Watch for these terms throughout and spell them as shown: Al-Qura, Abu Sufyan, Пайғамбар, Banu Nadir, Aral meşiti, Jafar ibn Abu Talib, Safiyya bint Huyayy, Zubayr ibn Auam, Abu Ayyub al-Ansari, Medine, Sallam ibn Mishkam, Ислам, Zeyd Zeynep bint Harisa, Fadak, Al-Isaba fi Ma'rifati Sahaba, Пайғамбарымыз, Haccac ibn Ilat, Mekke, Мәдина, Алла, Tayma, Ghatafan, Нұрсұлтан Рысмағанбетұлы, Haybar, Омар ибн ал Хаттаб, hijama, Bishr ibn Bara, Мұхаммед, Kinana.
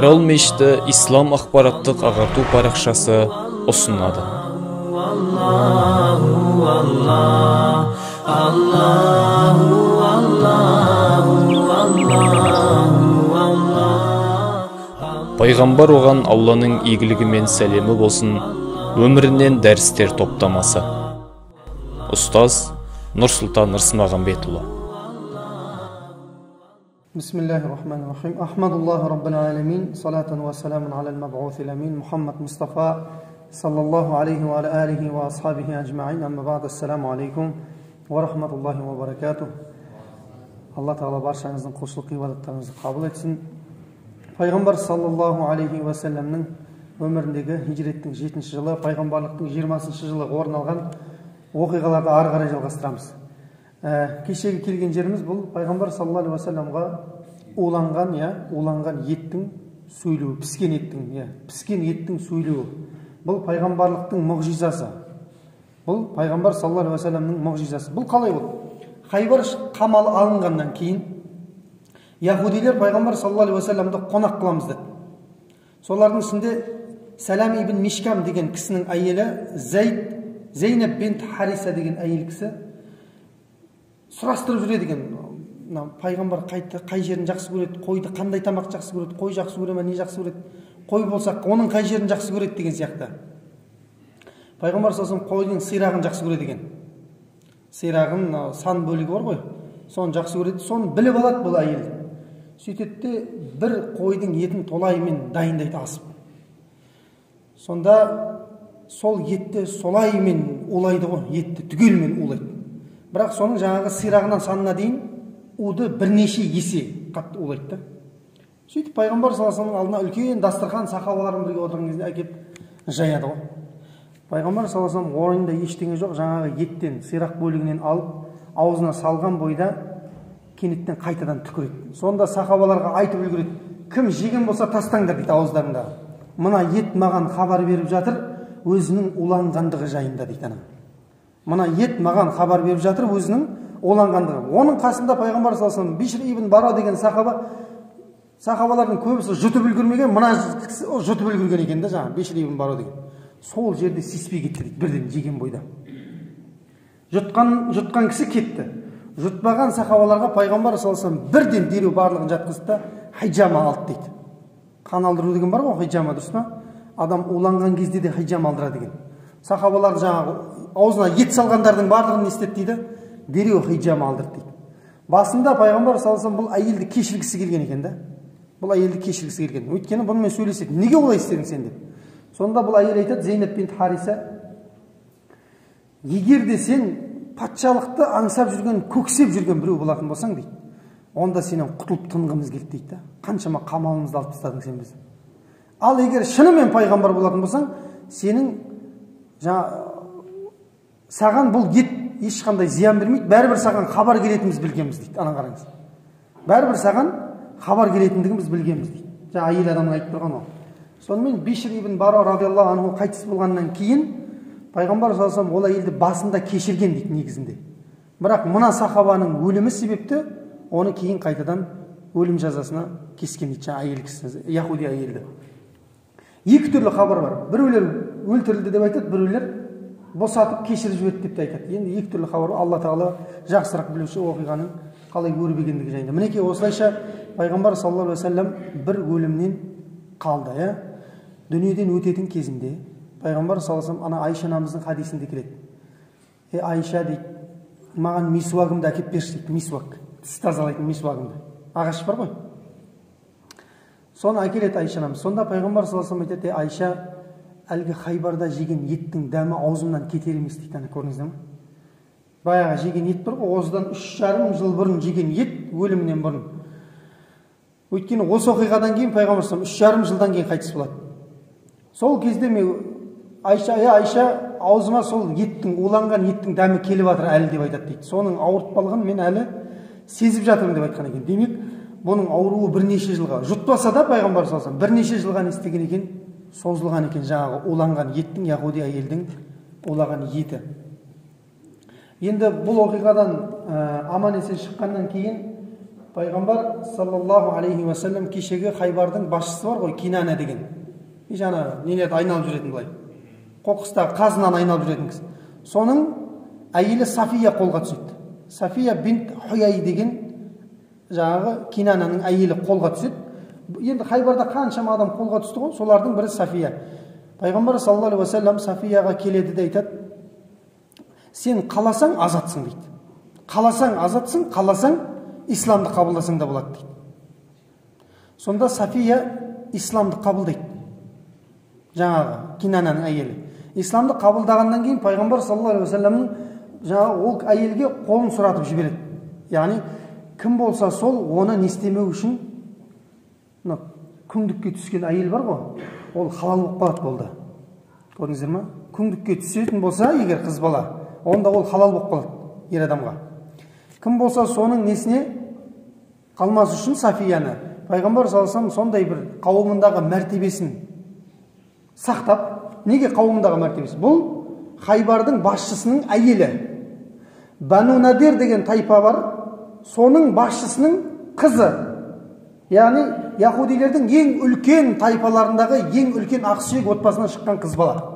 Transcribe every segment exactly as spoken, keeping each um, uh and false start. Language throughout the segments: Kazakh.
Aral meşiti İslam Akbarattıq Ağartu Paraqşası osunadı. Allahu Allah, Allahu Allah. Peygamber oğan Allah'ın iyiliğimen selemi bolsun, ömründen dersler toptaması. Ustaz Нұрсұлтан Рысмағанбетұлы. Bismillahirrahmanirrahim. Ahmadullahi Rabbil alemin. Salatan ve selamun alel meb'uthil amin. Muhammed Mustafa sallallahu aleyhi ve aleyhi ve ashabihi ecma'in. Amma ba'da. Esselamu aleykum ve rahmetullahi ve berekatuh. Allah Teala barşanızın koşuluk ibadatlarınızı kabul etsin. Peygamber sallallahu aleyhi ve sellem'nin ömründeki hicretin жетінші yılı, peygamberlikteki жиырмасыншы yılı орын алған оқиғаларды ары қарай жалғастырамыз. Кешегі келген жеріміз бұл пайғамбар саллаллаху алейхи уассаламға уланған, я, уланған еттің сөйлеуі, піскен еттің, я, піскен еттің сөйлеуі. Бұл пайғамбарлықтың мұғжизасы. Бұл пайғамбар саллаллаху алейхи уассаламның мұғжизасы. Бұл қалай болды? Хайбар қамалы алынғаннан кейін яһудилер пайғамбар саллаллаху алейхи уассаламды қонақ қыламыз деді. Солардың ішінде Sallam ibn Mishkam деген кісінің әйелі Zeyd Zeynep bint Harisa деген әйел кісі сұрастырып жүреді екен. Мына пайғамбар қайты қай жерін жақсы көреді, қойды қандай тамақ жақсы көреді, қой жақсы көре ме, не жақсы көреді? Қой болса, оның қай жерін жақсы көреді деген сияқты. Пайғамбар сосын қойдың сирағын жақсы көреді екен. Сирағын сан бөлігі бар ғой. Соны жақсы көреді, соны біліп алады бұл әйел. Сөйтеді де бір қойдың етін толайымен дайындайды асып. Сонда сол етті солаймен улайды ғой, етті түгелмен улайды. Бірақ соның жаңағы сирағынан санына дейін уды бірнеше есе қатты улайды. Сөйтіп пайғамбар саласының алдына үлкен дастархан сахабалармен бірге отырған кезде әкеп жаяды ғой. Пайғамбар саласының орнында ештеңе жоқ, жаңағы еттен, сирақ бөлігінен алып, аузына салған бойда кенеттен қайтадан түкіреді. Сонда сахабаларға айтып үлгереді: "Кім жеген болса тастаңдар" дейді ауыздарында. "Мына ет маған хабар беріп жатыр өзінің уланғандығы жайында" дейді. Мына ет маған хабар беріп жатыр өзінің уланғандығы. Оның қасында пайғамбар саллаллаху алейхи Bishr ibn Bara деген сахаба, сахабалардың көбісі жұтып үлгермеген, мына жұтып үлгерген екен де, жаңа Bishr ibn Bara деген. Сол жерде сеспей кетті дейді, бірден жеген бойда. Жұтқан жұтқан кісі кетті. Жұтпаған сахабаларға пайғамбар саллаллаху алейхи бірден дереу барлығын жатқызды да хиджама алды дейді. Қан алдыру деген бар ғой, хиджама, дұрыс па? Адам уланған кезде де хиджам алдырады екен. Сахабалар жаңағы аузына ет салғандардың барлығын істеді дейді, дереу хиджам алдырды дейді. Басында пайғамбар саллаллаху алейхи вассалам бұл әйелді кешіргісі келген екен де. Бұл әйелді кешіргісі келген. Өйткені бұнымен сөйлеседі: "Неге олай істедің сен?" деп. Сонда бұл әйел айтады: "Зейнеп бинт Хариса, егер де сен патшалықты аңсап жүрген, көксеп жүрген біреу болатын болсаң" дейді, "онда сенен құтылып тынғымыз келді" дейді. "Қаншама қамалымызды алып тастадың сен бізді. Ал егер шынымен пайғамбар болатын болсаң, сенің саған бұл ет ешқандай зиян бермейді, бәрібір саған хабар келетініміз білгенбіз" дейді. Ана қараңыз. Бәрібір саған хабар келетіндігіміз білгенбіз дейді. Жаңа әйел адамның айтып тұрған ол. Сонымен Бишр ибн Бара радиллаһу анһу қайтыс болғаннан кейін пайғамбар саллаллаху алейхи вассалам ол әйелді басында кешірген дейді негізінде. Бірақ мына сахабаның өлімі себепті оны кейін қайтадан өлім жазасына кескен дейді, жаңа әйел кісі, яһуди әйелді. Екі түрлі хабар бар. Біреулер өлтірілді деп айтады, біреулер босатып кешіріп жіберді деп айтады. Енді екі түрлі хабар. Алла Тағала жақсырақ білуші оқиғаның қалай өрбегендігі жайында. Мінекей осылайша пайғамбар саллаллаху алейхи уассалам бір өлімнен қалды, я, дүниеден өтетін кезінде пайғамбар саллаллаху алейхи уассалам ана Айша анамыздың хадисінде келеді. "Е Айша" дейді, "маған мисуагымды әкеп берші" дейді. Мисуак, тіс тазалайтын мисуагымды. Ағаш бар ғой. Соны әкеледі Айша анамыз. Сонда пайғамбар саллаллаху алейхи вассалам айтады: "Айша, әлгі Хайбарда жеген еттің дәмі аузымнан кетер емес" дейді. Көрдіңіздер ме? Баяғы жеген ет бір ғой, осыдан үш жарым жыл бұрын жеген ет, өлімінен бұрын. Өйткені осы оқиғадан кейін пайғамбар саллаллаху алейхи вассалам үш жарым жылдан кейін қайтыс болады. Сол кезде мен Айша, "Е Айша, аузыма сол еттің, уланған еттің дәмі келіп жатыр әлі" деп айтады дейді. "Соның ауыртпалығын мен әлі сезіп жатырмын" деп айтқан екен. Демек бұның ауруы бірнеше жылға, жұтпаса да пайғамбар саллаллаху алейхи вассалам бірнеше жылға істеген екен, созылған екен жаңағы уланған еттің, яһуди әйелдің улаған еті. Енді бұл оқиғадан аман-есен шыққаннан кейін Peygamber sallallahu aleyhi ve sellem kişiye Haybar'dan başçısı var o Kinana degen. Ijana nelet aynalıp jüreten bulay. Qoqısta qazinan aynalıp jüreten kişi. Sonun ayili Safiyya kolga tüşüpti. Safiyya bint Huyayy degen janağı Kinana'nın ayili kolga tüşüp. Endi Haybar'da qanşama adam kolga tüştü go, solardan biri Safiyya. Peygamber sallallahu aleyhi ve sellem Safiyya'ga keledi de aytat. Sen qalasan azatsın deydi. Qalasan azatsın, qalasan İslam'da kabullasın da buladı deydi. Sonda Safiyya İslam'da kabul deydi. Janağı Kinana'nın ayili. İslam'da kabuldağından keyin Peygamber sallallahu aleyhi ve sellem'in janağı o ayilge kolun suratıp jiberedi. Yani kim olsa sol onu istemeu için kündükke tüsken ayil var go. Ol halal bolup kalat boldu. Gördünüzdür mü? Kündükke tüseten bolsa eger kız bala, onda ol halal bolup kalat er adamga. Kim bolsa sonun nesine kalmaz için Safiyya'nı Peygamber sallallahu aleyhi ve sellem sonday bir kavmindagi mertebesini saqtap, nege kavmindagi mertebesi? Bu Haybar'dın başçısının ayili. Banu Nadir degen taypa var. Sonun başçısının kızı. Yani Yahudilerden en ülken tayfalarındaki en ülken akşiyek otbasından çıkan kız bala.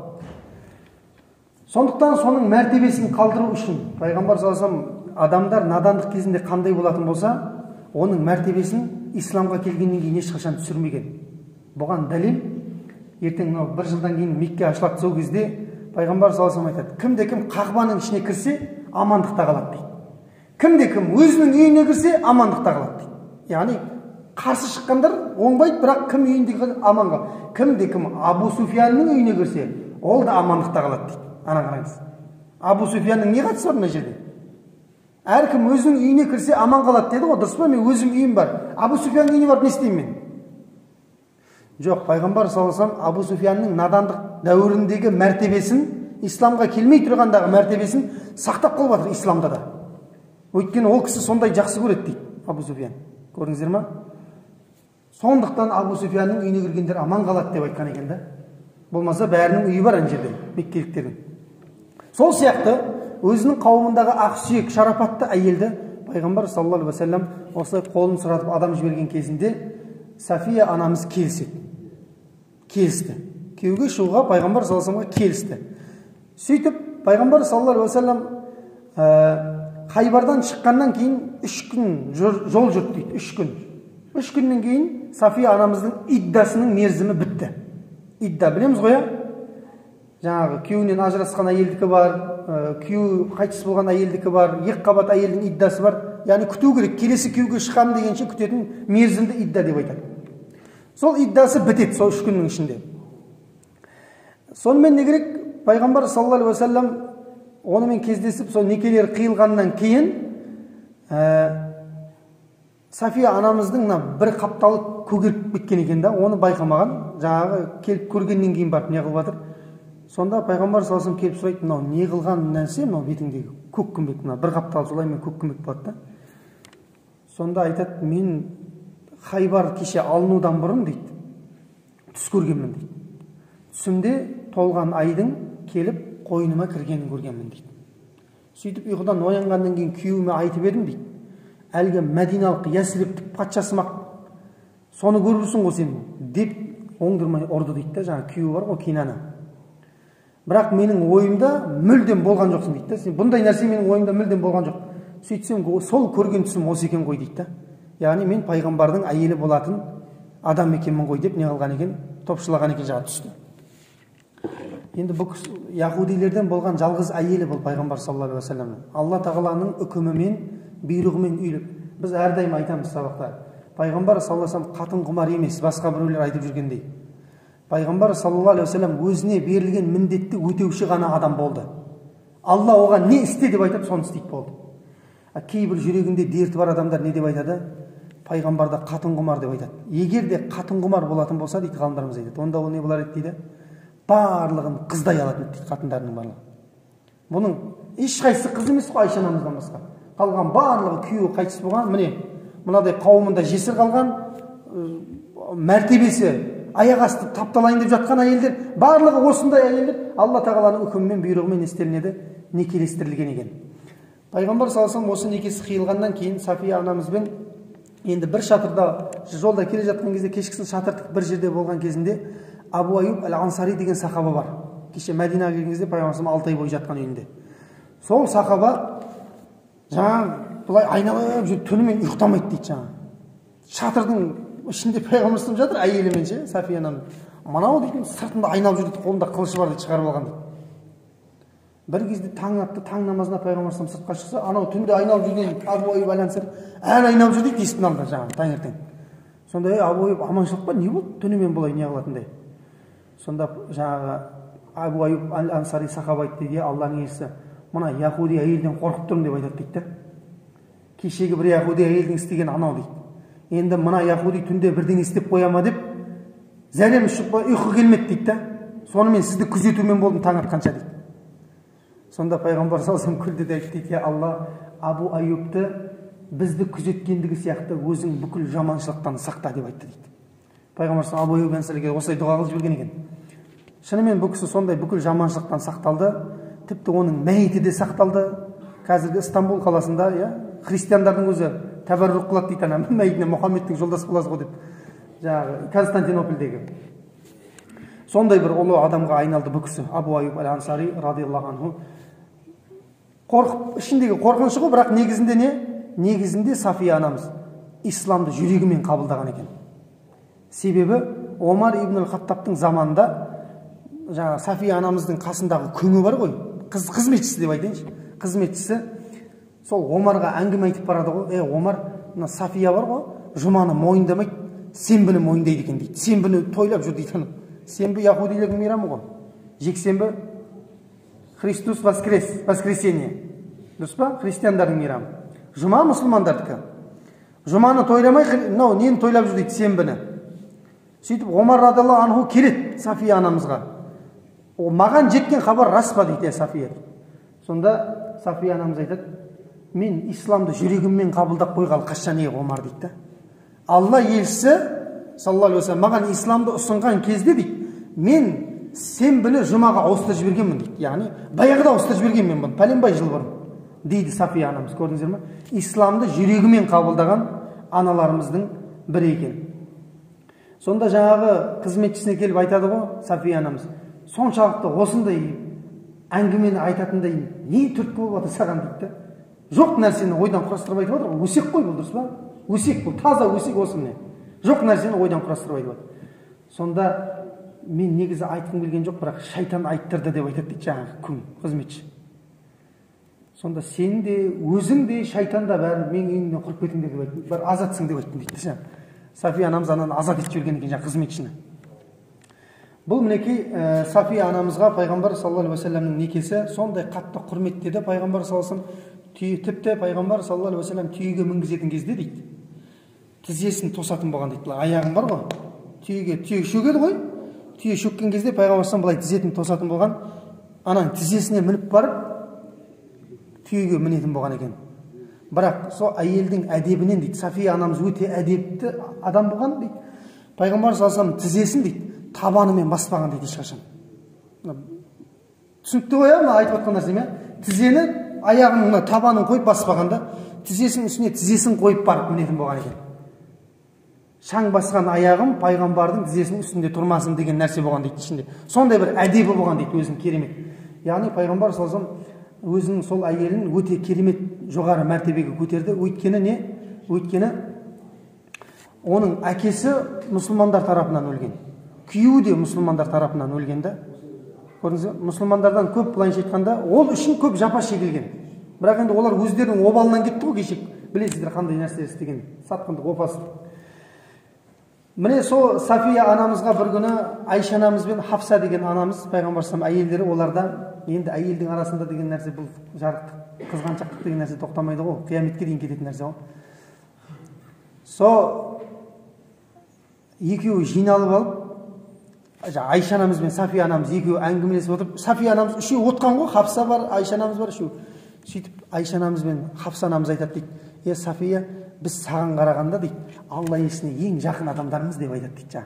Sonduktan sonun mertebesini kaldırı için Peygamber sallallahu aleyhi ve sellem adamlar nadanlık kezinde kanday bulatın bolsa onun mertebesini İslam'a kelgenden keyin eshqachon düşürmegen. Buğan dalil erteng bir yıldan keyin Mekke aşılak tüseu kezde Peygamber sallallahu aleyhi ve sellem aytadi. Kimde kim Ka'banın içine kirse amanlıqta kalat deydi. Kimde kim özünün evine kirse amanlıqta kalat deydi. Yani karşı çıkanlar oğunbaydı, bırak kim üyündeki aman kaldı. Kimde kim Abu Sufyan'ın üyüne girse, o da amanlıkta kaldı deydi. Anan karayız. Abu Sufyan'ın ne katısı var mı necede? Her kim özünün üyüne girse aman kaldı dedi, o dırsı mı? Ben özüm üyüm var. Abu Sufyan'ın üyüne var, ne isteyim ben? Yok, Peygamber sallallahu aleyhi ve sellem Abu Sufyan'ın nadanlık dövründeki mertebesini, İslam'a kelmey turgandagi mertebesini saqtap qolbatır İslam'da da. Ötkeni o kişi sonday jaxşı ko'radi deydi Abu Sufyan. Ko'rdingizmi? Sonduktan Abu Sufyan'ın üyüne girgenler aman kalat deyip aytkan eken de. Bolmasa bärinin üyü var anjerde, Mekkeliklerden. Sol siyaqtı özünün qavmindagi akşiyek, şarapatlı ayeldi Peygamber sallallahu aleyhi ve sellem osay kolun sıratıp adam jibergen kezinde Safiyya anamız kelişti. Kelişti. Keuge şuğa Peygamber sallallahu aleyhi ve sellem'e kelişti. Süytip Peygamber sallallahu aleyhi ve sellem Haybar'dan çıkkandan keyin üç gün yol jurtdi, üç gün. Üç günden keyin Safiyya anamızın iddasının merzimi bitti. İdda bilemiz koya. Janağı kuyunun ajraskan ayeldiki var, kuyu qaytıs bolgan ayeldiki var, ek qabat ayeldin iddası var. Yani kütü kerek, kelesi kuyuge çıkam degençe küteten merzimdi idda dep aytadi. Sol iddası bitet sol üç gündün içinde. Sonmen ne kerek? Peygamber sallallahu aleyhi ve sellem onu men kezdesip sol nekeler kıyılgandan keyin Safiyya anamızdın bir kaptalık kөгеріп bitken eken de onu baykamağın janağı kelip körgenden keyin barıp ne kılbatır. Sonda Peygamber sallallahu aleyhi ve sellem kelip soraydı, mınау ne kılgan nerse mынау betindegi көк күмбек, мына bir kaptalık solay men көк күмбек болады да. Sonda aytat, men Haybar kişi alınıudan burun deydi. Түс көргенмін deydi. Түсімде толған айдың келіп қойныма кіргенін көргенмін deydi. Сөйтіп ұйқыдан оянғаннан кейін күйеуіме айтып едім дейді. Әлгі Мәдиналық Ясриптік патшасымақ соны көрбісің ғой сен деп оңдырмай ұрды дейді де, жаңа күйеуі бар ғой Кинана. Бірақ менің ойымда мүлдем болған жоқсың дейді де. Сен бұндай нәрсе менің ойымда мүлдем болған жоқ. Сөйтсем сол көрген түсім осы екен ғой дейді де. Яғни мен пайғамбардың әйелі болатын адам екенмін ғой деп не қылған екен, топшылаған екен жаңа түсті. Енді бұл Яһудилерден болған жалғыз әйелі бұл пайғамбар саллаллаһу алейхи ва саллям. Алла Тағаланың үкімімен бұйрығымен үйліп. Біз әрдайым айтамыз сабақта. Пайғамбар саллаллаһу алейхи ва саллям қатын құмар емес, басқа біреулер айтып жүргендей. Пайғамбар саллаллаһу алейхи ва саллям өзіне берілген міндетті өтеуші ғана адам болды. Алла оған не істе деп айтып, соны істейді болды. Кейбір жүрегінде дерті бар адамдар не деп айтады? Пайғамбарда қатын құмар деп айтады. Егер де қатын құмар болатын болса дейді ғалымдарымыз айтады. Онда ол не болар еді дейді? Барлығын қыздай алатын дейді қатындарының барлығы. Бұның ешқайсы қыз емес қой Айша анамыздан басқа. Қалған барлығы күйеуі қайтыс болған, міне, мынадай қауымында жесір қалған, мәртебесі аяқ асты тапталайын деп жатқан әйелдер, барлығы осындай әйелдер Алла Тағаланың үкімімен, бұйрығымен істелінеді, некелестірілген екен. Пайғамбар саллаллаһу алейхи ва саллям осы некесі қиылғаннан кейін Сафия анамызбен Endi bir şatırda, jolda kele jatkan кезде, kechkisin şatırtık bir jerde bolgan кезінде, Abu Ayyub al-Ansari degen sahaba var. Keşe Madinaga kelgen кезде, Peygamberimiz алты ay boyu jatkan uyinde. Sol sahaba жаңа бұлай айналып жүріп, түнімен ұйықтамайды дейді жаңа. Шатырдың ішінде Peygamberimiz жатыр, әйелі мен ше, Сафия анам. Мынау деген сыртында айналып жүрді, қолында қылышы бар деп шығарып алған дейді. Bir кезде таң атты, таң намазына Peygamberimiz сыртқа шықса, анау түнде айналып жүрген Abu Ayyub al-Ansari, әлі айналып жүр дейді, естіп алды жаңа таңертең. Сонда Abu Ayyub аманшылық па, не болды? Түнімен бұлай не қылатындай. Сонда жаңағы Abu Ayyub al-Ansari сахаба айтты дейді, Алланың елшісі, мына Яһуди әйелден қорқып тұрмын деп айтады дейді. Кешегі бір Яһуди әйелдің істеген анау дейді. Енді мына Яһуди түнде бірден істеп қояма деп, зәлем ұшып ұйқы келмеді дейді та. Сонымен сізді күзетумен болдым таң атқанша дейді. Сонда пайғамбар салсам күлді де айтты, "Я Алла, Абу Аюбты бізді күзеткендігі сияқты өзің бүкіл жаманшылықтан сақта" деп айтты дейді. Пайғамбар салсам Абу Аюб әнсіліге осылай дұға қылып жіберген екен. Шынымен бұл кісі сондай бүкіл жаманшылықтан сақталды, тіпті оның мәйіті де сақталды. Қазіргі Стамбул қаласында, я, христиандардың өзі тәбәрруқ қылады дейді ана мәйітіне Мұхаммедтің жолдасы боласыз ғой деп. Жаңағы Константинопольдегі. Сондай бір ұлы адамға айналды бұл кісі Абу Аюб әл-Ансари радиллаһу анху. Қорқып, ішіндегі қорқынышы ғой, бірақ негізінде не? Негізінде Сафия анамыз исламды жүрегімен қабылдаған екен. Себебі Омар ибн ал Хаттабтың заманында жаңағы Сафия анамыздың қасындағы күңі бар ғой, қыз қызметшісі деп айтайыншы. Қызметшісі сол Омарға әңгіме айтып барады ғой, "Е, Омар, мына Сафия бар ғой, жұманы мойындамайды, сенбіні мойындайды екен" дейді. Сенбіні тойлап жүр дейді. Сенбі яһудилердің мейрамы ғой. Жексенбі Христос воскрес, воскресенье. Дұрыс па? Христиандардың мейрамы. Жұма мұсылмандардікі. Жұманы тойламай, мынау нені тойлап жүр дейді сенбіні. Сөйтіп Омар радиллаһу анху келеді Сафия анамызға. "О, маған жеткен хабар рас па?" дейді Сафия. Сонда Сафия анамыз айтады, "Мен исламды жүрегіммен қабылдап қойғалы қашан ей Омар" дейді та. "Алла елшісі саллаллаху алейхи уассалам маған исламды ұсынған кезде" дейді, "мен сенбіні жұмаға ауыстырып жібергенмін" дейді. Яғни баяғыда ауыстырып жібергенмін бұны, пәленбай жыл бұрын дейді Сафия анамыз. Көрдіңіздер ме? Исламды жүрегімен қабылдаған аналарымыздың бірі екен. Сонда жаңағы қызметшісіне келіп айтады ғой Сафия анамыз, "Соншалықты осындай әңгімені айтатындай не түрткі болып отыр саған" дейді. Жоқ нәрсені ойдан құрастырып айтып отыр. Өсек қой, бұл дұрыс па? Өсек бұл, таза өсек осыны. Жоқ нәрсені ойдан құрастырып айтып отыр. Сонда "Мен негізі айтқым келген жоқ, бірақ шайтан айттырды" деп айтады дейді жаңағы күң қызметші. Сонда "Сен де, өзің де, шайтан да бәрі мен үйімнен құрып кетіңдер" деп айтты. "Бәрі азатсың" деп айтты дейді жаңа. Сафия анамыз анан азат етіп жіберген екен жаңа қызметшіні. Бұл мінекей Сафия анамызға пайғамбар саллаллаху алейхи уассаламның некесі сондай қатты құрметтеді. Пайғамбар саллаллаху алейхи уассалам тіпті пайғамбар саллаллаху алейхи уассалам түйеге мінгізетін кезде дейді, тізесін тосатын болған дейді. Аяғым бар ғой, түйеге түйе шөгеді ғой, түйе шөккен кезде пайғамбар саллаллаху алейхи уассалам былай тізетін тосатын болған, ананың тізесіне мініп барып түйеге мінетін болған екен. Бірақ сол әйелдің әдебінен дейді, Сафия анамыз өте әдепті адам болған дейді, пайғамбар саллаллаху алейхи уассалам тізесін дейді табанымен баспаған дейді ешқашан. Түсінікті ғой ма айтып отқан нәрсем? Тізені аяғының мына табанын қойып баспағанда, тізесінің үстіне тізесін қойып барып мінетін болған екен. Шаң басқан аяғым пайғамбардың тізесінің үстінде тұрмасын деген нәрсе болған дейді ішінде. Сондай бір әдебі болған дейді, өзінің керемет. Яғни пайғамбар саллаллаху алейхи уассалам өзінің сол әйелін өте керемет жоғары мәртебеге көтерді. Өйткені не? Өйткені оның әкесі мұсылмандар тарапынан өлген. Күйеуі де мұсылмандар тарапынан өлгенде, көрдіңіз, мұсылмандардан көп былайша айтқанда, ол үшін көп жапа шегілген. Бірақ енді олар өздерінің обалынан кетті ғой кешек. Білесіздер қандай нәрсе істеген, сатқындық опасы. Міне сол Сафия анамызға бір күні Айша анамыз бен Хафса деген анамыз пайғамбар салам әйелдері, оларда енді әйелдің арасында деген нәрсе бұл жарықтық, қызғаншақтық деген нәрсе тоқтамайды ғой, қияметке дейін кететін нәрсе ғой. Сол екеуі жиналып алып Айша анамыз мен Сафия анамыз екеуі әңгімелесіп отырып, Сафия анамыз үшеуі отқан ғой, Хафса бар, Айша анамыз бар үшеуі. Сөйтіп Айша анамыз мен Хафса анамыз айтады дейді, "Е, Сафия, біз саған қарағанда" дейді, "Алла елшісіне ең жақын адамдарымыз" деп айтады дейді жаңа.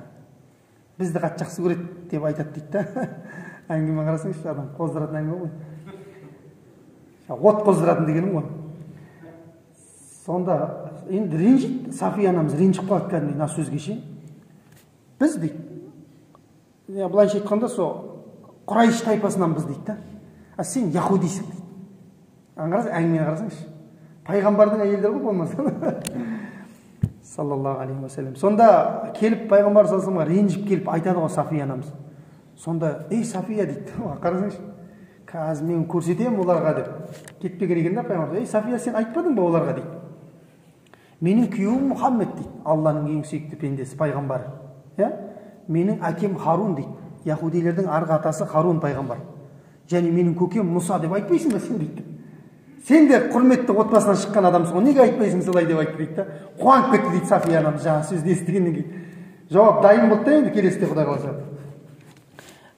"Бізді қатты жақсы көреді" деп айтады дейді та. Әңгіме қарасаңызшы, адам қоздыратын әңгіме ғой. От қоздыратын дегенім ғой. Сонда endi rinjit, Safiya anamiz rinjib qolganini na so'zga shin. Bizdik. Ya bularni aytganda so Quraysh tayfasidan bizdikda. A sen yahudiysan deydi. Ang'aras, ang'meni qarasangchi. Payg'ambarning ayollari ko'p bo'lmasa. Sallallohu alayhi vasallam. Sonda kelib payg'ambar sallallohu alayhi vasallamga rinjib kelib aytadigan Safiya anamiz. Sonda ey Safiya deydi. Qarasangchi. Kaz men ko'rsatayim ularga deb. Ketpegeriganda payg'ambar ey Safiya sen aytmadingmi ularga deydi. Mening kuyovim Muhammad deydi. Allohning eng yuksekti pendesi payg'ambari. Ya? Mening akim Harun deydi. Yahudilerden argı atası Harun peygamber. Yani benim kökem Musa deyip aytmaysan da sen deyip. Sen de kurmetli otbasından çıkan adamsın. O nega aytmaysan salay deyip aytmaysan da. Kuank kötü deyip Safiya anam. Jaha söz değiştirgenden ki. Cevap dayım buldu da keleside Xuda kalasa.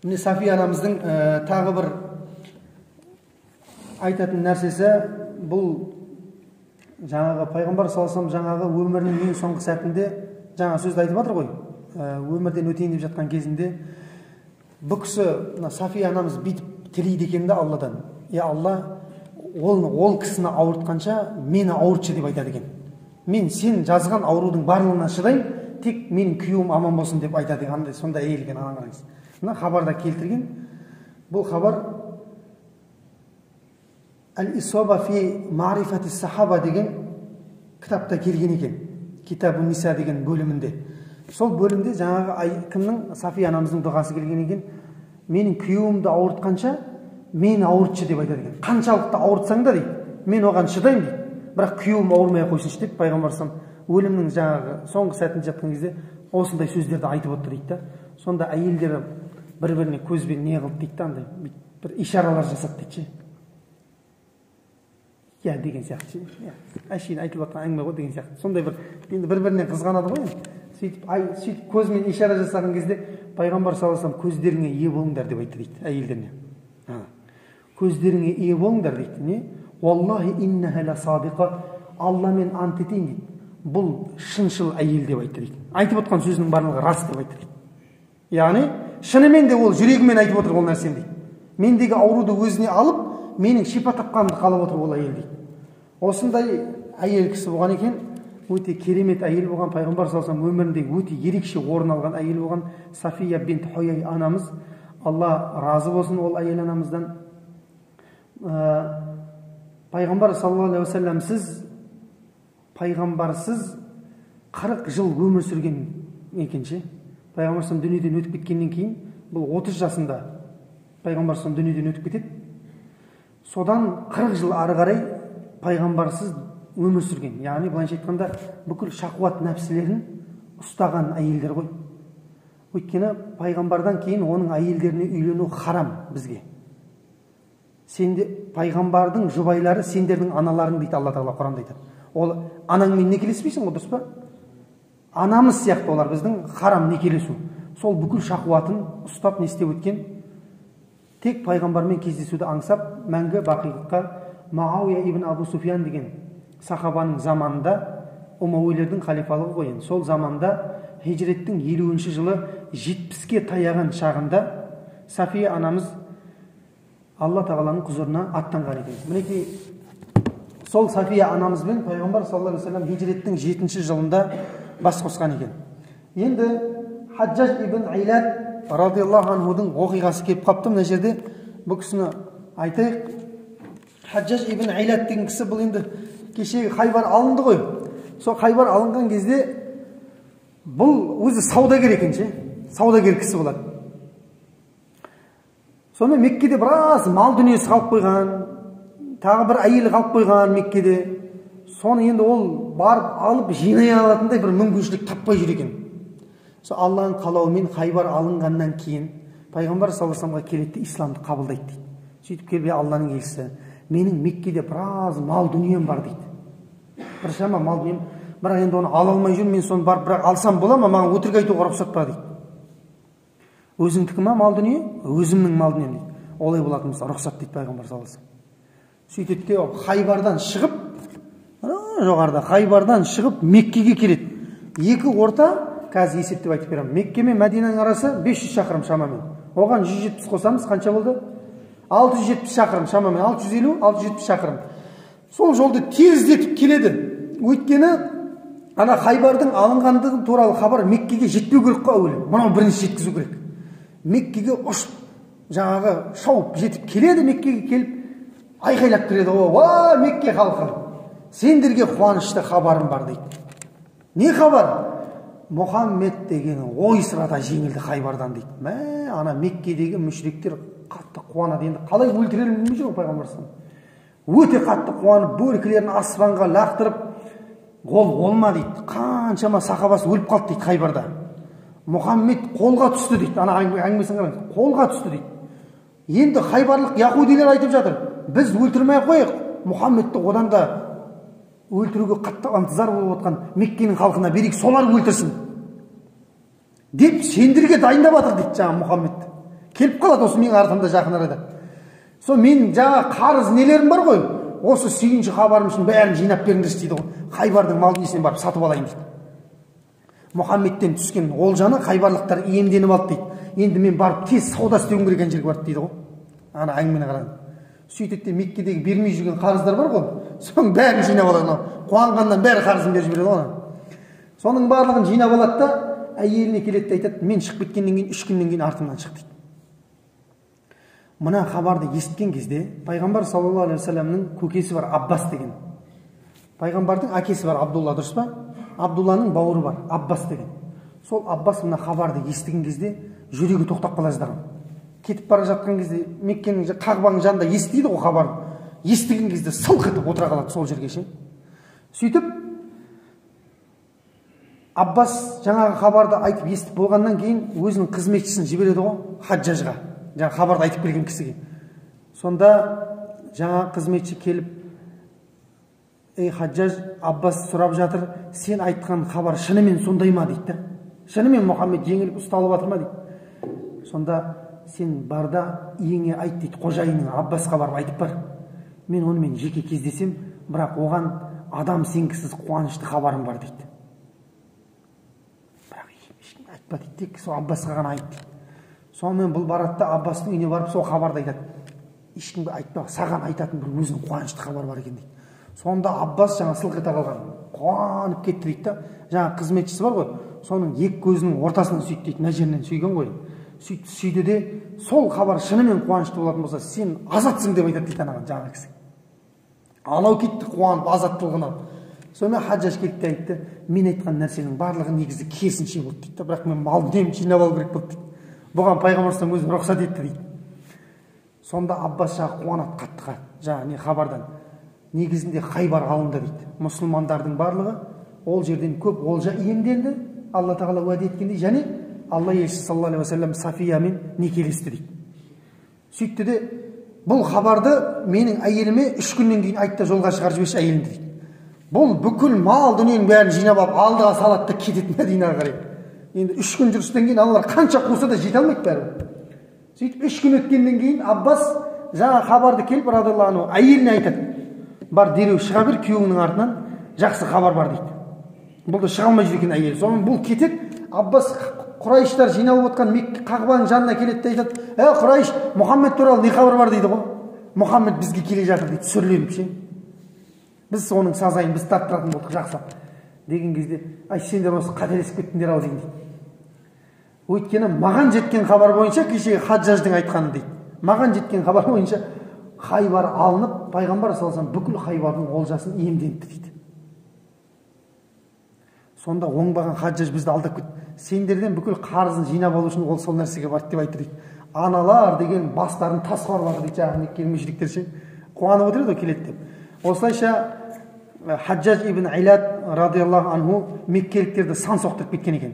Şimdi Safiya anamızın e, tağı bir aytatın nersesi bu janağı peygamber salsam janağı ömrünün en soğuk saatinde janağı söz de aytip atır koy. E, ömrden öteyin deyip jatkan kezinde bu kişi Safiya anamız bitip tileydi ekende Allah'dan. Ya Allah ol, ol kişini ağırtkanca meni ağırtçı deyip aytadi eken. Men sen yazgan ağırudun barlığına şıdayım, tek menin kuyum aman bolsun deyip aytadi eken. Sonda eğilgen anangarayız. Buna habarda keltirgen. Bu habar Al-Isaba fi Ma'rifati Sahaba degen kitapta kelgen eken. Kitab-ı Nisa degen bölümünde. Sol bölümde janağı aykımın Safiya anamızın duası kelgen eken. Menin kuyumda ağırtkanca men ağırtçı deyip aytadi eken. Qanchalıqta ağırtsan da deydi. Men oğan şıdayım deydi. Biroq kuyum ağırmaya qoysunchi deb payg'ambar sallam o'limning janağı so'nggi satini jatgan кезде osınday sözlerdi aytib o'tdi deydi. Sonda ayelleri bir-birine ko'zben ne qilib deydi anda bir isharalar jasab deydi. Ya degan siyaqchi. Ashin aytib o'tgan angma go degan siyaqchi. Sonday bir endi bir-birine qizg'anadi qo'y. Sitip ay sit ko'zmen ishara jasagan кезде payg'ambar sallallohu alayhi vasallam ko'zlaringga ие bo'linglar deb aytdi deydi ayellerine. Ha. Ko'zlaringga ие bo'linglar deydi ne? Vallahi innaha la sadiqa. Allah men antitin deydi. Бұл шыншыл әйел деп айтты дейді. Айтып отқан сөзінің барлығы рас деп айтты дейді. Яғни шынымен де ол жүрегімен айтып отыр ол нәрсені дейді. Мендегі ауруды өзіне алып, менің шипа тапқанымды қалап отыр ол әйел дейді. Осындай әйел кісі болған екен, өте керемет әйел болған, пайғамбар саллаллаху алейхи вассалам өмірінде өте ерекше орын алған әйел болған Сафия бинт Хуяйй анамыз. Алла разы болсын ол әйел анамыздан. Пайғамбар саллаллаху алейхи вассалам сіз Пайғамбарсыз қырық жыл өмір сүрген екенше. Пайғамбар саллаллаху алейхи дүниеден өтіп кеткеннен кейін, бұл отыз жасында Пайғамбар саллаллаху алейхи дүниеден өтіп кетеді. Содан қырық жыл ары қарай пайғамбарсыз өмір сүрген. Яғни былайша айтқанда, бүкіл шахуат нәпсілерін ұстаған әйелдер ғой. Өйткені пайғамбардан кейін оның әйелдеріне үйлену харам бізге. Сенде пайғамбардың жұбайлары сендердің аналарың дейді Алла Тағала Құранда айтады. Ол анаңмен некелеспейсің ғой, дұрыс па? Анамыз сияқты олар біздің харам некелесу. Сол бүкіл шахуатын ұстап не істеп өткен. Тек пайғамбармен кездесуді аңсап, мәңгі бақилыққа Муаwiya ibn Abi Sufyan деген сахабаның заманында Омауилердің халифалығы қойын. Сол заманда хижреттің елуінші жылы жетпіске таяған шағында Сафия анамыз Алла Тағаланың құзырына аттанған екен. Мінекей сол Сафия анамызбен пайғамбар саллаллаху алейхи вассалам хижреттің жетінші жылында бас қосқан екен. Енді Хaccac ибн Ilat радиллаху анхудың оқиғасы келіп қапты. Мына жерде бұл кісіні айтайық. Хaccac ибн Ilat деген кісі бұл енді кешегі Хайбар алынды ғой. Сол Хайбар алынған кезде бұл өзі саудагер екенше, саудагер кісі болады. Сонда Меккеде біраз мал дүниесі қалып қойған. Тағы бір әйел қалып қойған Меккеде. Соны енді ол барып алып жинай алатындай бір мүмкіншілік таппай жүр екен. Сол Алланың қалауымен Хайбар алынғаннан кейін пайғамбар саллаллаху алейхи вассаламға келеді, исламды қабылдайды дейді. Сөйтіп келіп Алланың елшісі, менің Меккеде біраз мал дүнием бар дейді. Біршама мал дүнием, бірақ енді оны ала алмай жүр, мен соны барып бірақ алсам бола ма, маған өтірік айтуға рұқсат па дейді. Өзіңдікі ма мал дүние? Өзімнің мал дүнием дейді. Олай болатын болса рұқсат дейді пайғамбар саллаллаху алейхи вассалам. Сөйтеді, Хайбардан шығып, жоғарда Хайбардан шығып Меккеге келеді. Екі орта, қазір есептеп айтып беремін. Мекке мен Мәдинаның арасы бес жүз шақырым шамамен. Оған жүз жетпіс қосамыз қанша болды? алты жүз жетпіс шақырым шамамен, алты жүз елу алты жүз жетпіс шақырым. Сол жолды тездетіп келеді. Өйткені Ana Хайбардың алынғандығы туралы хабар Меккеге жетпеу керек қой әуелі. Мұны бірінші жеткізу керек. Меккеге ұшып, жаңағы шауып жетіп келеді, Меккеге келіп айқайлап келеді. Ва, Мекке халқы, сендерге қуанышты хабарым бар дейді. Не хабар? Мұхаммед деген ой сырада жеңілді Хайбардан дейді. Мә, ана Меккедегі мүшриктер қатты қуанады. Енді қалай өлтірерін білмей жүр пайғамбарымыз. Өте қатты қуанып, бөркілерін аспанға лақтырып, қол олма дейді, қаншама сахабасы өліп қалды дейді Хайбарда. Мұхаммед қолға түсті дейді, ана әңгімесін қараңыз, қолға түсті дейді. Енді хайбарлық яхудилер айтып жатыр, біз өлтірмей қояйық, Мұхаммедті одан да өлтіруге қатты ынтызар болып отқан Меккенің халқына берейік, солар өлтірсін деп сендерге дайындап жатыр дейді жаңа Мұхаммедті. Келіп қалады осы менің артымда жақын арада. Сол мен жаңа қарыз нелерім бар ғой, осы сегізінші хабарым үшін бәрін жинап беріңдерші дейді ғой. Хайбардың малын есінен барып сатып алайын дейді. Мұхаммедтен түскен олжаны хайбарлықтар иемденіп алды дейді. Енді мен барып тез сауда істеуім керек жерге барды дейді ғой. Ана әңгімені қараңыз. Сөйтеді де Меккедегі бермей жүрген қарыздар бар ғой. Соның бәрін жинап алады. Қуанғаннан бәрі қарызын беріп жібереді ғой. Соның барлығын жинап алады да әйеліне келеді де айтады: "Мен шығып кеткеннен кейін үш күннен кейін артымнан шық" дейді. Мына хабарды есткен кезде пайғамбар саллаллаху алейхи вассаламның көкесі бар Аббас деген. Пайғамбардың әкесі бар Абдулла, дұрыс па? Абдулланың бауыры бар Аббас деген. Сол Аббас мына хабарды естіген кезде жүрегі тоқтап қала жаздаған. Кетіп бара жатқан кезде Меккенің қағбаның жанында естиді ғой хабарын. Естіген кезде сылқытып отыра қалады сол жерге ше. Сөйтіп Аббас жаңағы хабарды айтып естіп болғаннан кейін өзінің қызметшісін жібереді ғой Хаджажға. Жаңа хабарды айтып келген кісіге. Сонда жаңа қызметші келіп: "Ей Хаджаж, Аббас сұрап жатыр, сен айтқан хабар шынымен сондай ма?" дейді. "Шынымен Мұхаммед жеңіліп ұсталып жатыр ма?" дейді. Сонда: "Сен барда иеңе айт" дейді, қожайының Аббасқа барып айтып бар. "Мен онымен жеке кездесем, бірақ оған адам сенгісіз қуанышты хабарым бар" дейді. "Бірақ ешкім айтпа" дейді, "тек сол Аббасқа ғана айт" дейді. Сонымен бұл баратта Аббастың үйіне барып сол хабарды айтады. "Ешкімге айтпа, саған айтатын бір өзінің қуанышты хабар бар" екен дейді. Сонда Аббас жаңа сылқ ете қалған, қуанып кетті дейді та, жаңа қызметшісі бар ғой, соның екі көзінің ортасынан сүйді дейді, мына жерінен сүйген ғой. Сөйтті сүйді де, "Сол хабар шынымен қуанышты болатын болса, сен азатсың" деп айтады дейді анаған жаңа кісі. Анау кетті қуанып азаттылығына. Сонымен Хаджаж келді айтты: "Мен айтқан нәрсенің барлығы негізі керісінше болды" дейді, "бірақ мен малды дем жинап алу керек болды" дейді. "Бұған пайғамбарымыздың өзі рұқсат етті" дейді. Сонда Аббас жаңа қуанып қаттыға, жаңа не хабардан. Негізінде Хайбар алынды дейді. Мұсылмандардың барлығы ол жерден көп олжа иемденді. Алла тағала уәде еткендей, және Алла елшісі саллаллаху алейхи уассалам Сафиямен некелесті дейді. Сөйтті де, "Бұл хабарды менің әйеліме үш күннен кейін айтты, жолға шығарып жіберші әйелімді" дейді. Бұл бүкіл мал дүниенің бәрін жинап алып алдыға салатты кететін Мәдинаға қарай. Енді үш күн жүрістен кейін аналар қанша қуса да жете алмайды бәрі. Сөйтіп үш күн өткеннен кейін Аббас жаңа хабарды келіп радиаллаһу анһу әйеліне айтады: "Бар дереу шыға бер, күйеуіңнің артынан жақсы хабар бар" дейді. Бұл да шыға алмай жүрген әйел. Соны бұл кетеді, Аббас құрайыштар жиналып отқан Мекке қағбаның жанына келеді де айтады: "Ә, құрайыш, Мұхаммед туралы не хабар бар?" дейді ғой. "Мұхаммед бізге келе жатыр" дейді, "сүрленіп ше. Біз оның сазайын біз тарттыратын болдық жақсы" деген кезде: "Ай, сендер осы қателесіп кеттіңдер ау" дейді. "Өйткені маған жеткен хабар бойынша, кеше Хаджаждың айтқаны" дейді, "маған жеткен хабар бойынша Хайбар алынып, пайғамбар салсам бүкіл Хайбардың олжасын иемденді" дейді. Сонда оңбаған Хаджаж бізді алдап кетті. "Сендерден бүкіл қарызын жинап алу үшін ол сол нәрсеге барды" деп айтты дейді. Аналар деген бастарын тас қорлады дейді, яғни келмешіліктер ше. Қуанып отырды келеді деп. Осылайша Хaccac ибн Илат радиаллаху анху меккеліктерді сан соқтырып кеткен екен.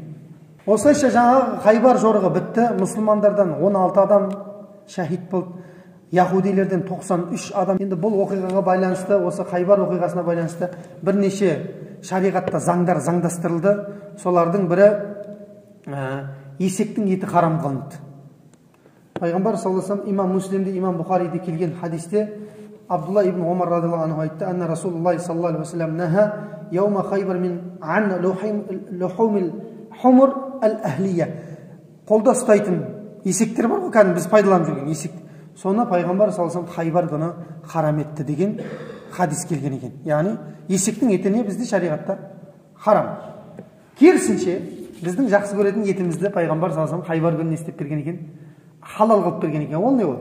Осылайша жаңағы Хайбар жорығы бітті. Мұсылмандардан он алты адам шахид болды. Яхудилерден тоқсан үш адам. Енді бұл оқиғаға байланысты, осы Хайбар оқиғасына байланысты бірнеше шариғатта заңдар заңдастырылды. Солардың бірі есектің еті харам қылынды. Пайғамбар саллаллаху алейхи ва саллям имам Муслимде, имам Бухариде келген хадисте Абдулла ибн Умар радиллаху анху айтты: "Анна Расулуллах саллаллаху алейхи ва саллям наха яума Хайбар мин ан лухумил хумр ал ахлия". Қолда ұстайтын есектер бар ғой, кәдімгі біз пайдаланып жүрген есек. Соны пайғамбар салсам Хайбар күні харам етті деген хадис келген екен. Яғни есектің етіне бізде шариғатта haram. Керісінше, біздің жақсы көретін етімізді пайғамбар саласам Хайбар күнін істеп берген екен, халал қылып берген екен. Ол не ол?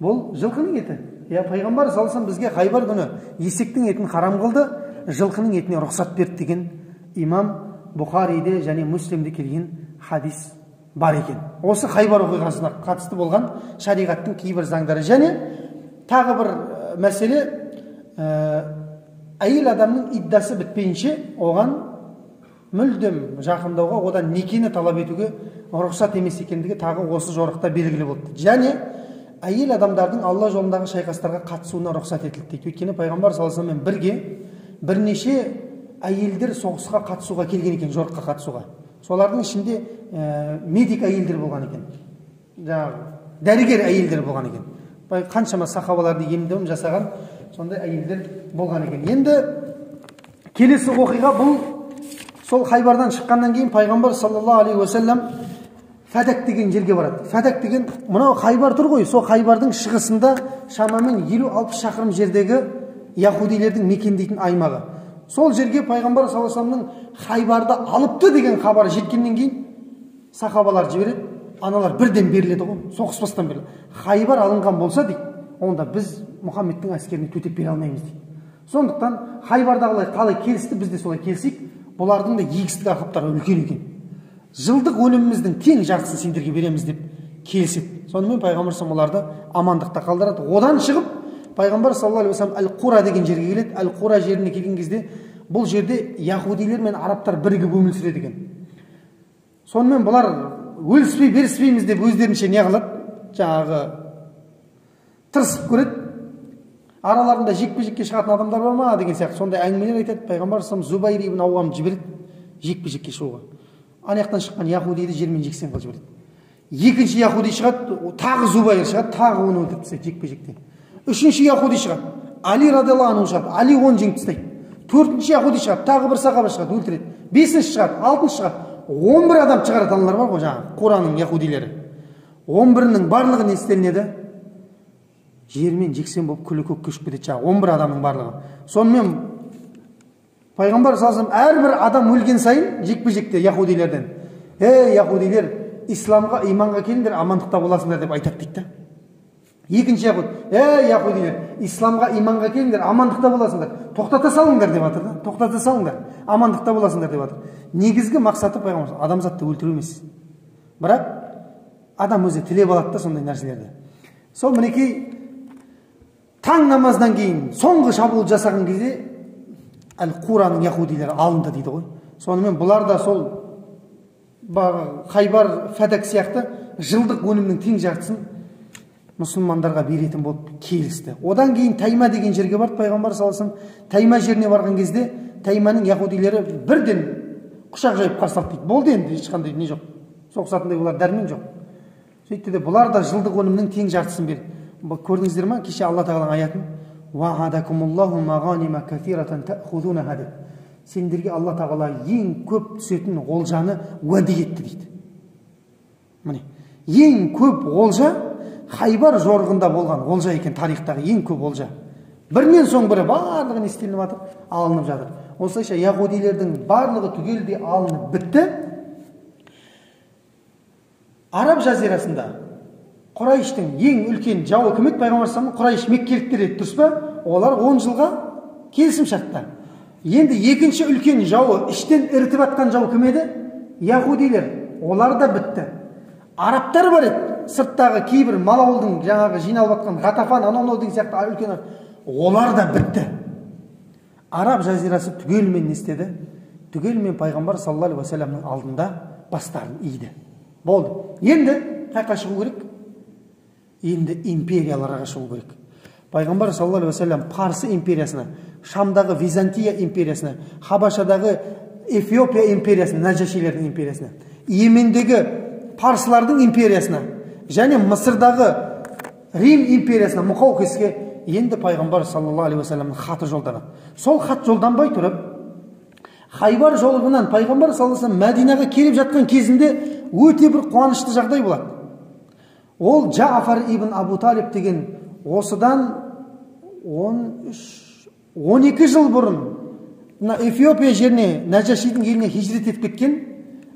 Бұл жылқының еті. Я пайғамбар саласам бізге Хайбар күні есектің етін харам қылды, жылқының етіне рұқсат берді деген имам Бұхариде және Муслимде келген хадис бар екен. Осы Хайбар оқиғасына қатысты болған шариғаттың кейбір заңдары және тағы бір мәселе әйел адамның иддасы бітпейінше оған мүлдем жақындауға, одан некені талап етуге рұқсат емес екендігі тағы осы жорықта белгілі болды. Және әйел адамдардың Алла жолындағы шайқастарға қатысуына рұқсат етілді. Өйткені пайғамбар саллаллаху алейхи ва саллям бірге бірнеше әйелдер соғысқа қатысуға келген екен, жорыққа қатысуға. Солардың ішінде медик әйелдер болған екен. Дәрігер әйелдер болған екен. Қаншама сахабаларды емдеуін жасаған сонда әйелдер болған екен. Енді келесі оқиға бұл сол Хайбардан шыққаннан кейін пайғамбар саллаллаху алейхи ва саллям Фадак деген жерге барады. Фадак деген мынау Хайбар тұр ғой, сол Хайбардың шығысында шамамен елу алпыс шақырым жердегі яһудилердің мекендейтін аймағы. Сол жерге пайғамбар саллаллаху алейхи ва саллямның Хайбарды алыпты деген хабары жеткеннен кейін сахабалар жібереді, аналар бірден беріледі ғой, соғыс бастан беріледі. Хайбар алынған болса дейді, онда біз Мұхаммедтің әскеріне төтеп бере алмаймыз дейді. Сондықтан Хайбардағылар қалай келісті, біз де солай келсек, бұлардың да егістік алқаптары үлкен екен. Жылдық өніміміздің тең жартысын сендерге береміз деп келіседі. Сонымен пайғамбар саллаллаху алейхи ва саллям амандықта қалдырады. Одан шығып пайғамбар саллаллаху алейхи ва саллям Әл-Қура деген жерге келеді. Әл-Қура жеріне келген кезде бұл жерде яһудилер мен арабтар бірігіп өмір сүреді екен. Сонымен бұлар өліспей беріспейміз деп өздерінше не қылып, жаңағы тырысып көреді, араларында жекпе-жекке шығатын адамдар бар ма деген сияқты сондай әңгімелер айтады. Пайғамбар саллаллаху алейхи ва саллям Зубайр ибн Ауам жібереді жекпе-жекке шығуға. Аяқтан шыққан яһудиді жермен жексен қылып жібереді. Екінші яһуди шығады, тағы Зубайр шығады, тағы оны өлтіріп тастайды жекпе-жектен. Үшінші яһуди шығады, Али радиаллаху анху шығады, Али оны жеңіп тастайды. Төртінші яһуди шығады, тағы бір сахаба шығады, өлтіреді. Бесінші шығады, алтыншы шығады, он бір адам шығарады. Аналар бар ғой жаңағы Құранның яһудилері. он бірінің барлығы не істелінеді? Жермен жексен болып күлі көк көшіп кетеді, жаңағы он бір адамның барлығы. Сонымен пайғамбар саллаллаху алейхи ва саллям әрбір адам өлген сайын жекпе-жекте яһудилерден: «Ей яһудилер, исламға, иманға келіңдер, амандықта боласыңдар» деп айтады дейді. Екінші яһуд: «Ей яһудилер, исламға, иманға келіңдер, амандықта боласыңдар. Тоқтата салыңдар» деп атыр. Тоқтата салыңдар, амандықта боласыңдар деп атыр. Негізгі мақсаты пайғамбар адамзатты өлтіру емес. Бірақ адам өзі тілеп алады да сондай нәрселерді. Сол мінекей таң намаздан кейін соңғы шабуыл жасаған кезде Әл-Қураның яһудилері алынды дейді ғой. Сонымен бұлар да сол Хайбар, Фадак сияқты жылдық өнімнің тең жартысын мұсылмандарға беретін болып келісті. Одан кейін Тайма деген жерге барды пайғамбар саллаллаху алейхи ва саллям. Тайма жеріне барған кезде Тайманың яһудилері бірден құшақ жайып қарсы алды дейді. Болды енді ешқандай не жоқ. Соғысатындай бұлар дәрмен жоқ. Сөйтті де бұлар да жылдық өнімнің тең жартысын берді. Көрдіңіздер ма, кеше Алла тағаланың аятын «Уағадакумуллаху мағанима кафиратан тәхудунаха» деп, сендерге Алла тағала ең көп түсетін олжаны уәде етті дейді. Ең көп олжа Хайбар жорығында болған олжа екен, тарихтағы ең көп олжа. Бірінен соң бірі барлығын істелініп жатыр, алынып жатыр. Осылайша яһудилердің барлығы түгелдей алынып бітті. Араб жазирасында Құрайштың ең үлкен жауы үкімет пайғамбар саллаллаху алейхи ва саллям Құрайш меккеліктер еді, дұрыс па? Олар он жылға келісім шартта. Енді екінші үлкен жауы, іштен ірітіп атқан жауы кім еді? Яһудилер. Олар да бітті. Арабтар бар еді, сырттағы кейбір малауылдың жаңағы жиналып атқан Ғатафан, анау-мынау деген сияқты үлкен, олар да бітті. Араб жазирасы түгелмен не істеді? Түгелмен пайғамбар саллаллаху алейхи ва саллямның алдында бастарын иді. Болды. Енді қайқа шығу керек? Енді империяларға шығу керек. Пайғамбар саллаллаху алейхи ва саллям Парсы империясына, Шамдағы Византия империясына, Хабашадағы Эфиопия империясына, Наджашилердің империясына, Йемендегі Парсылардың империясына және Мысырдағы Рим империясына, Мұқаукеске енді пайғамбар саллаллаху алейхи ва саллямның хаты жолданады. Сол хат жолданбай тұрып, Хайбар жолығынан пайғамбар саллаллаху алейхи ва саллям Мәдинаға келіп жатқан кезінде өте бір қуанышты жағдай болады. Ол Жафар ибн Абу Талиб деген осыдан он екі жыл бұрын Efiopiya yerine, Najaşi'nin yerine hicret etip ketken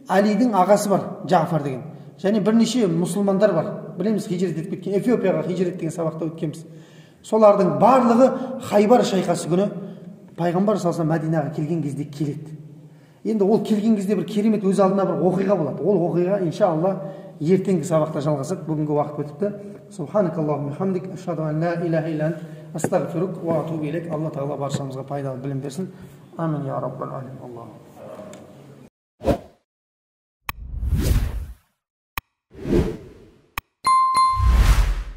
Ali'nin ağası var, Ja'far degen. Yani bir neşe musulmanlar var. Bilemiz hicret etip ketken, Efiopiyaga hicret degen sabahta ötkemiz. Solar'dın barlığı Haybar şayqası günü Peygamber sallallahu aleyhi ve sellem Medine'ye kelgen кезде keledi. Endi ol kelgen кезде bir keremet öz aldına bir oqiga boladi. Ol oqiga inşallah ertengi sabahta жалғасады. Бүгінгі уақыт өтіпті. Субханакаллаху бихамдик ашхаду ан ла илаха илля ант астағфирук ва атубу илейк. Алла тағала баршамызға пайдалы білім берсін. Амин я раббал алим. Аллах.